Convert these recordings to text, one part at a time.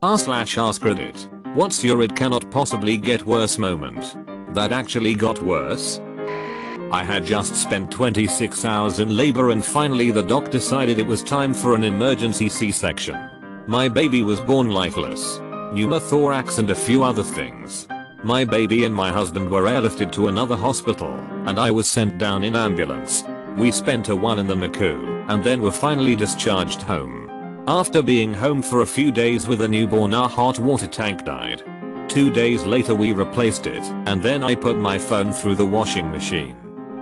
r/askReddit. What's your "it cannot possibly get worse" moment? That actually got worse? I had just spent 26 hours in labor and finally the doc decided it was time for an emergency C-section. My baby was born lifeless. Pneumothorax and a few other things. My baby and my husband were airlifted to another hospital, and I was sent down in ambulance. We spent a while in the NICU, and then were finally discharged home. After being home for a few days with a newborn, our hot water tank died. 2 days later we replaced it, and then I put my phone through the washing machine.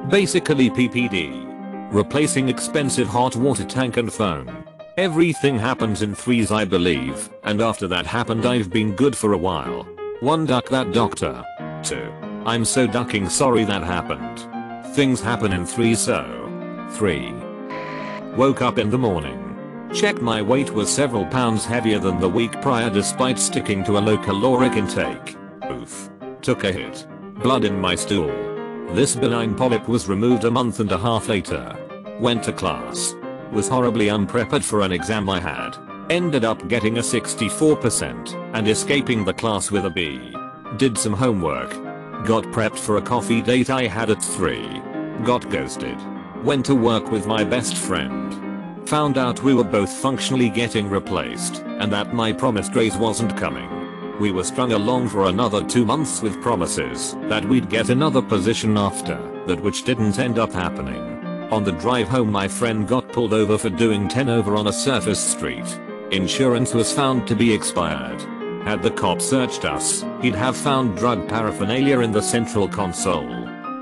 Basically PPD. Replacing expensive hot water tank and phone. Everything happens in threes, I believe, and after that happened I've been good for a while. 1. Duck that doctor. 2. I'm so ducking sorry that happened. Things happen in threes, so. 3. Woke up in the morning. Checked my weight was several pounds heavier than the week prior despite sticking to a low caloric intake. Oof. Took a hit. Blood in my stool. This benign polyp was removed a month and a half later. Went to class. Was horribly unprepared for an exam I had. Ended up getting a 64% and escaping the class with a B. Did some homework. Got prepped for a coffee date I had at 3. Got ghosted. Went to work with my best friend. Found out we were both functionally getting replaced and that my promised raise wasn't coming. We were strung along for another 2 months with promises that we'd get another position after that, which didn't end up happening. On the drive home my friend got pulled over for doing 10 over on a surface street. Insurance was found to be expired. Had the cop searched us, he'd have found drug paraphernalia in the central console.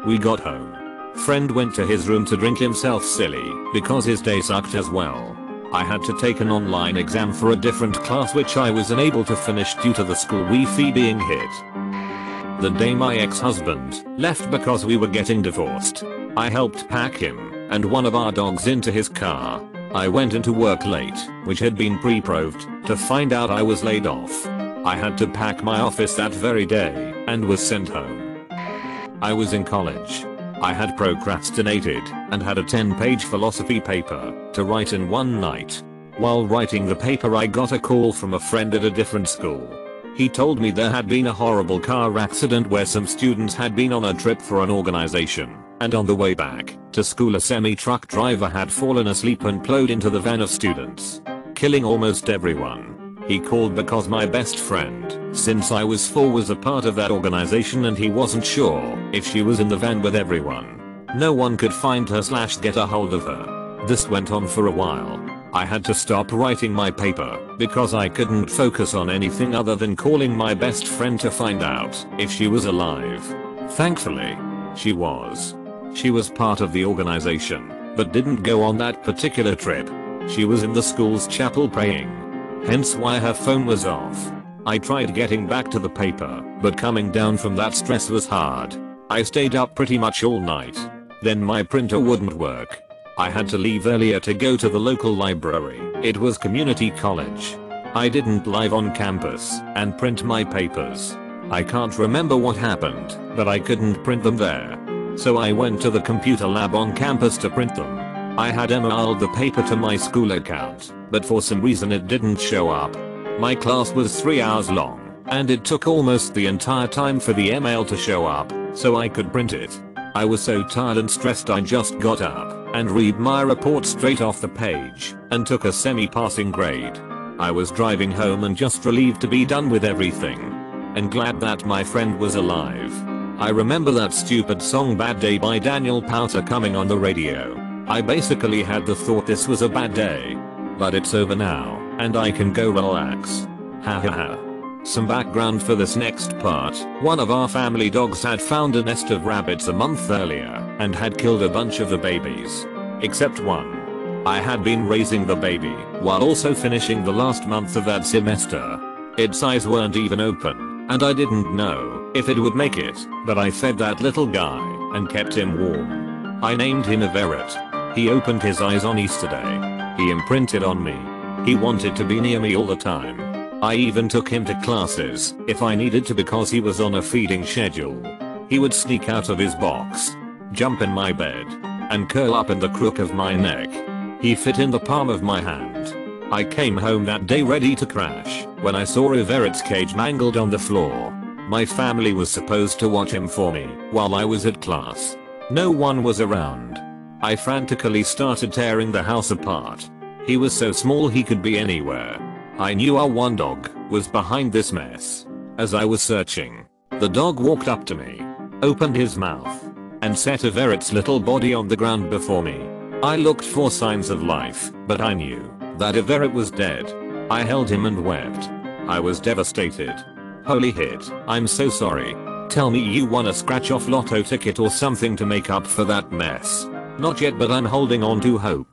We got home. Friend went to his room to drink himself silly because his day sucked as well. I had to take an online exam for a different class which I was unable to finish due to the school Wi-Fi being hit. The day my ex-husband left because we were getting divorced, I helped pack him and one of our dogs into his car. I went into work late, which had been pre-proved, to find out I was laid off. I had to pack my office that very day and was sent home. I was in college. I had procrastinated and had a 10-page philosophy paper to write in one night. While writing the paper I got a call from a friend at a different school. He told me there had been a horrible car accident where some students had been on a trip for an organization. And on the way back to school a semi-truck driver had fallen asleep and plowed into the van of students, killing almost everyone. He called because my best friend, since I was 4, was a part of that organization and he wasn't sure if she was in the van with everyone. No one could find her / get a hold of her. This went on for a while. I had to stop writing my paper because I couldn't focus on anything other than calling my best friend to find out if she was alive. Thankfully, she was. She was part of the organization, but didn't go on that particular trip. She was in the school's chapel praying. Hence why her phone was off. I tried getting back to the paper, but coming down from that stress was hard. I stayed up pretty much all night. Then my printer wouldn't work. I had to leave earlier to go to the local library. It was community college. I didn't live on campus and print my papers. I can't remember what happened, but I couldn't print them there. So I went to the computer lab on campus to print them. I had emailed the paper to my school account, but for some reason it didn't show up. My class was 3 hours long, and it took almost the entire time for the email to show up, so I could print it. I was so tired and stressed I just got up and read my report straight off the page, and took a semi-passing grade. I was driving home and just relieved to be done with everything. And glad that my friend was alive. I remember that stupid song "Bad Day" by Daniel Powter coming on the radio. I basically had the thought this was a bad day. But it's over now, and I can go relax. Ha ha ha. Some background for this next part. One of our family dogs had found a nest of rabbits a month earlier, and had killed a bunch of the babies. Except one. I had been raising the baby, while also finishing the last month of that semester. Its eyes weren't even open. And I didn't know if it would make it, but I fed that little guy and kept him warm. I named him Everett. He opened his eyes on Easter Day. He imprinted on me. He wanted to be near me all the time. I even took him to classes if I needed to because he was on a feeding schedule. He would sneak out of his box, jump in my bed, and curl up in the crook of my neck. He fit in the palm of my hand. I came home that day ready to crash when I saw Everett's cage mangled on the floor. My family was supposed to watch him for me while I was at class. No one was around. I frantically started tearing the house apart. He was so small he could be anywhere. I knew our one dog was behind this mess. As I was searching, the dog walked up to me, opened his mouth, and set Everett's little body on the ground before me. I looked for signs of life, but I knew that Everett was dead. I held him and wept. I was devastated. Holy hit, I'm so sorry. Tell me you won a scratch-off lotto ticket or something to make up for that mess. Not yet, but I'm holding on to hope.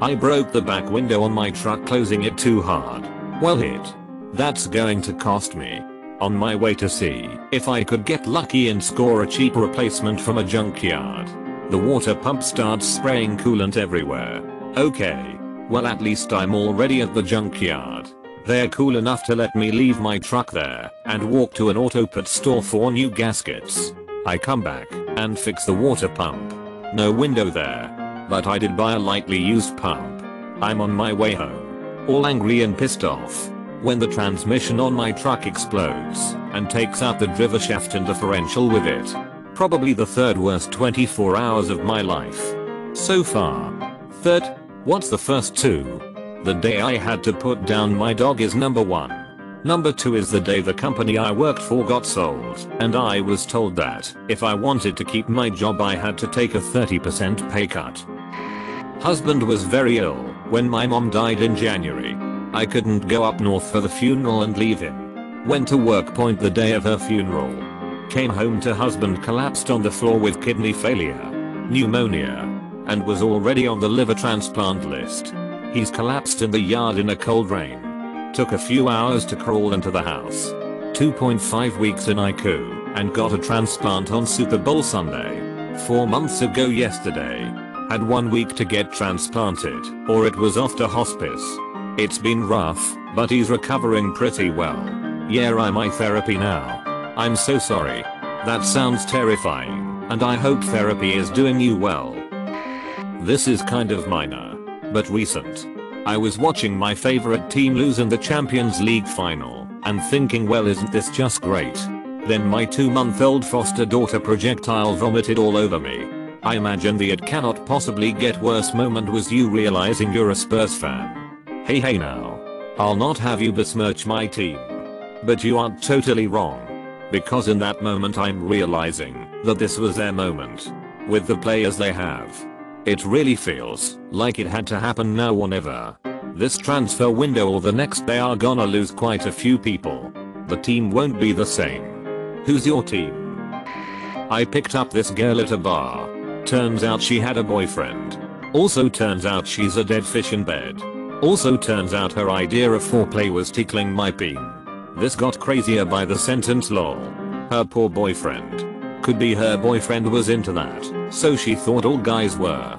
I broke the back window on my truck closing it too hard. Well hit. That's going to cost me. On my way to see if I could get lucky and score a cheap replacement from a junkyard, the water pump starts spraying coolant everywhere. Okay. Well, at least I'm already at the junkyard. They're cool enough to let me leave my truck there and walk to an auto part store for new gaskets. I come back and fix the water pump. No window there, but I did buy a lightly used pump. I'm on my way home, all angry and pissed off, when the transmission on my truck explodes and takes out the driver shaft and differential with it. Probably the third worst 24 hours of my life so far. Third? What's the first two? The day I had to put down my dog is number one. Number two is the day the company I worked for got sold, and I was told that if I wanted to keep my job I had to take a 30% pay cut. Husband was very ill when my mom died in January. I couldn't go up north for the funeral and leave him. Went to work point the day of her funeral. Came home to husband collapsed on the floor with kidney failure, pneumonia, and was already on the liver transplant list. He's collapsed in the yard in a cold rain. Took a few hours to crawl into the house. 2.5 weeks in ICU and got a transplant on Super Bowl Sunday. 4 months ago yesterday. Had 1 week to get transplanted or it was off to hospice. It's been rough, but he's recovering pretty well. Yeah, I'm in therapy now. I'm so sorry. That sounds terrifying, and I hope therapy is doing you well. This is kind of minor, but recent. I was watching my favorite team lose in the Champions League final, and thinking, well, isn't this just great? Then my 2-month-old foster daughter projectile vomited all over me. I imagine the "it cannot possibly get worse" moment was you realizing you're a Spurs fan. Hey, hey now. I'll not have you besmirch my team. But you aren't totally wrong. Because in that moment I'm realizing that this was their moment. With the players they have. It really feels like it had to happen now or never. This transfer window or the next, they are gonna lose quite a few people. The team won't be the same. Who's your team? I picked up this girl at a bar. Turns out she had a boyfriend. Also turns out she's a dead fish in bed. Also turns out her idea of foreplay was tickling my peen. This got crazier by the sentence, lol. Her poor boyfriend. Could be her boyfriend was into that, so she thought all guys were.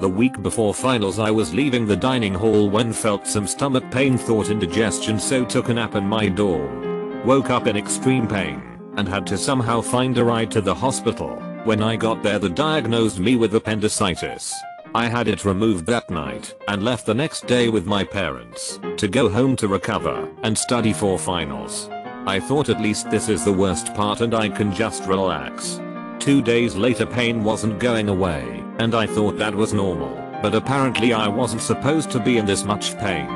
The week before finals I was leaving the dining hall when felt some stomach pain, thought indigestion, so took a nap in my dorm. Woke up in extreme pain and had to somehow find a ride to the hospital. When I got there they diagnosed me with appendicitis. I had it removed that night and left the next day with my parents to go home to recover and study for finals. I thought at least this is the worst part and I can just relax. 2 days later pain wasn't going away and I thought that was normal, but apparently I wasn't supposed to be in this much pain.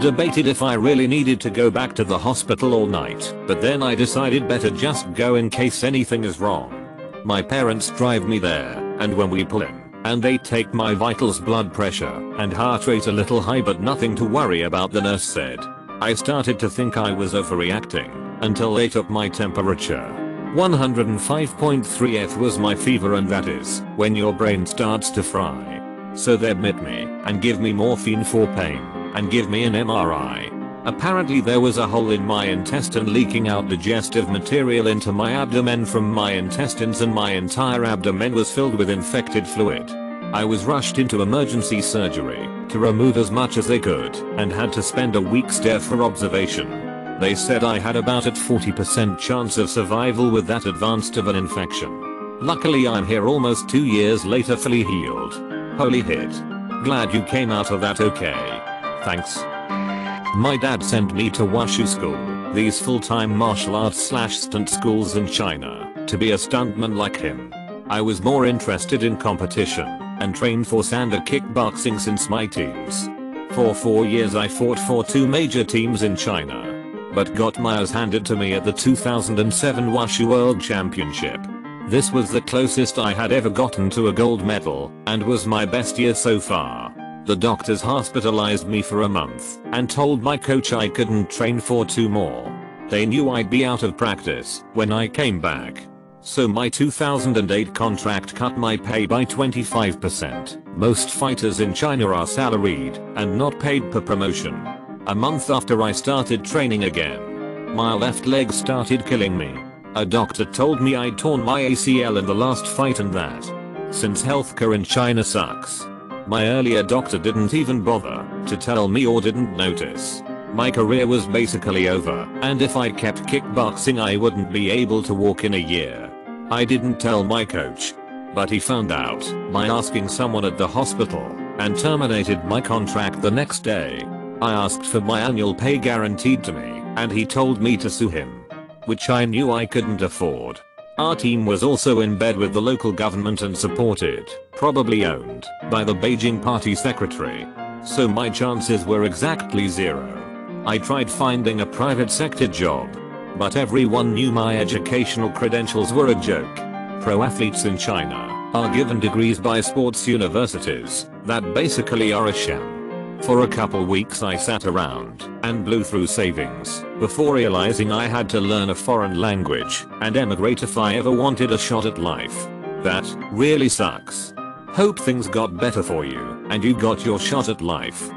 Debated if I really needed to go back to the hospital all night, but then I decided better just go in case anything is wrong. My parents drive me there, and when we pull in and they take my vitals, blood pressure and heart rate a little high, but nothing to worry about, the nurse said. I started to think I was overreacting until they took my temperature. 105.3F was my fever, and that is when your brain starts to fry. So they admit me and give me morphine for pain and give me an MRI. Apparently there was a hole in my intestine leaking out digestive material into my abdomen from my intestines, and my entire abdomen was filled with infected fluid. I was rushed into emergency surgery to remove as much as they could and had to spend a week's there for observation. They said I had about a 40% chance of survival with that advanced of an infection. Luckily I'm here almost 2 years later fully healed. Holy hit. Glad you came out of that okay. Thanks. My dad sent me to Wushu school, these full-time martial arts / stunt schools in China, to be a stuntman like him. I was more interested in competition, and trained for Sanda kickboxing since my teens. For 4 years I fought for 2 major teams in China, but got my ass handed to me at the 2007 Wushu World Championship. This was the closest I had ever gotten to a gold medal, and was my best year so far. The doctors hospitalized me for a month, and told my coach I couldn't train for 2 more. They knew I'd be out of practice when I came back. So my 2008 contract cut my pay by 25%. Most fighters in China are salaried and not paid per promotion. A month after I started training again, my left leg started killing me. A doctor told me I'd torn my ACL in the last fight and that, since healthcare in China sucks, my earlier doctor didn't even bother to tell me or didn't notice. My career was basically over, and if I kept kickboxing I wouldn't be able to walk in a year. I didn't tell my coach, but he found out by asking someone at the hospital, and terminated my contract the next day. I asked for my annual pay guaranteed to me, and he told me to sue him, which I knew I couldn't afford. Our team was also in bed with the local government and supported, probably owned, by the Beijing Party secretary. So my chances were exactly 0. I tried finding a private sector job, but everyone knew my educational credentials were a joke. Pro athletes in China are given degrees by sports universities that basically are a sham. For a couple weeks I sat around and blew through savings before realizing I had to learn a foreign language and emigrate if I ever wanted a shot at life. That really sucks. Hope things got better for you and you got your shot at life.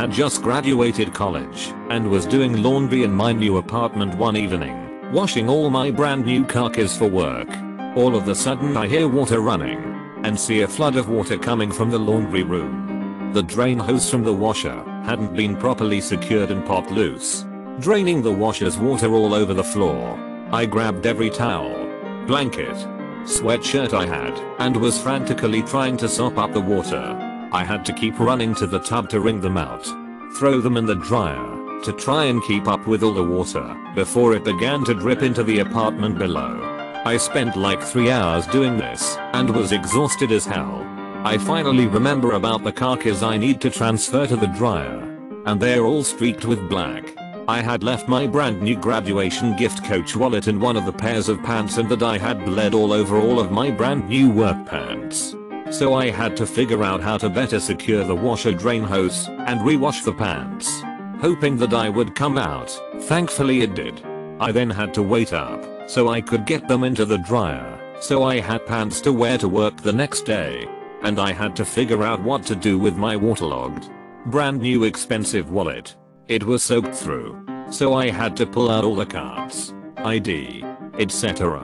Had just graduated college and was doing laundry in my new apartment one evening, washing all my brand new khakis for work. All of a sudden I hear water running and see a flood of water coming from the laundry room. The drain hose from the washer hadn't been properly secured and popped loose, draining the washer's water all over the floor. I grabbed every towel, blanket, sweatshirt I had and was frantically trying to sop up the water. I had to keep running to the tub to wring them out, throw them in the dryer, to try and keep up with all the water before it began to drip into the apartment below. I spent like 3 hours doing this and was exhausted as hell. I finally remember about the khakis I need to transfer to the dryer, and they're all streaked with black. I had left my brand new graduation gift coach wallet in one of the pairs of pants, and that I had bled all over all of my brand new work pants. So I had to figure out how to better secure the washer drain hose and rewash the pants, hoping that I would come out. Thankfully it did. I then had to wait up so I could get them into the dryer, so I had pants to wear to work the next day. And I had to figure out what to do with my waterlogged, brand new expensive wallet. It was soaked through, so I had to pull out all the cards, ID, etc.,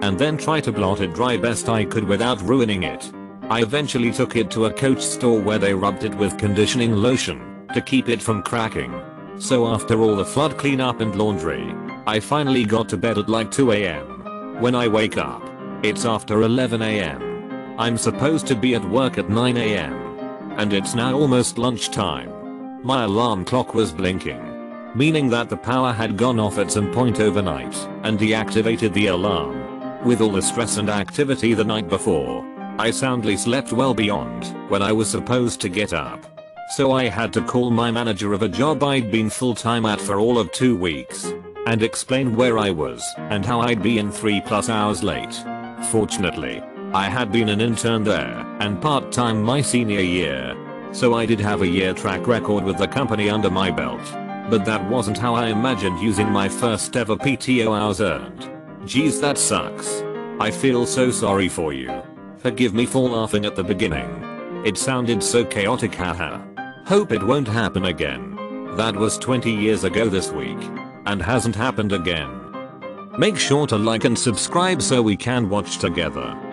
and then try to blot it dry best I could without ruining it. I eventually took it to a coach store where they rubbed it with conditioning lotion to keep it from cracking. So after all the flood cleanup and laundry, I finally got to bed at like 2 AM. When I wake up, it's after 11 AM. I'm supposed to be at work at 9 AM. And it's now almost lunchtime. My alarm clock was blinking, meaning that the power had gone off at some point overnight and deactivated the alarm. With all the stress and activity the night before, I soundly slept well beyond when I was supposed to get up. So I had to call my manager of a job I'd been full-time at for all of 2 weeks and explain where I was and how I'd be in 3+ hours late. Fortunately, I had been an intern there and part-time my senior year, so I did have a year track record with the company under my belt. But that wasn't how I imagined using my first ever PTO hours earned. Geez, that sucks. I feel so sorry for you. Forgive me for laughing at the beginning. It sounded so chaotic, haha. Hope it won't happen again. That was 20 years ago this week, and hasn't happened again. Make sure to like and subscribe so we can watch together.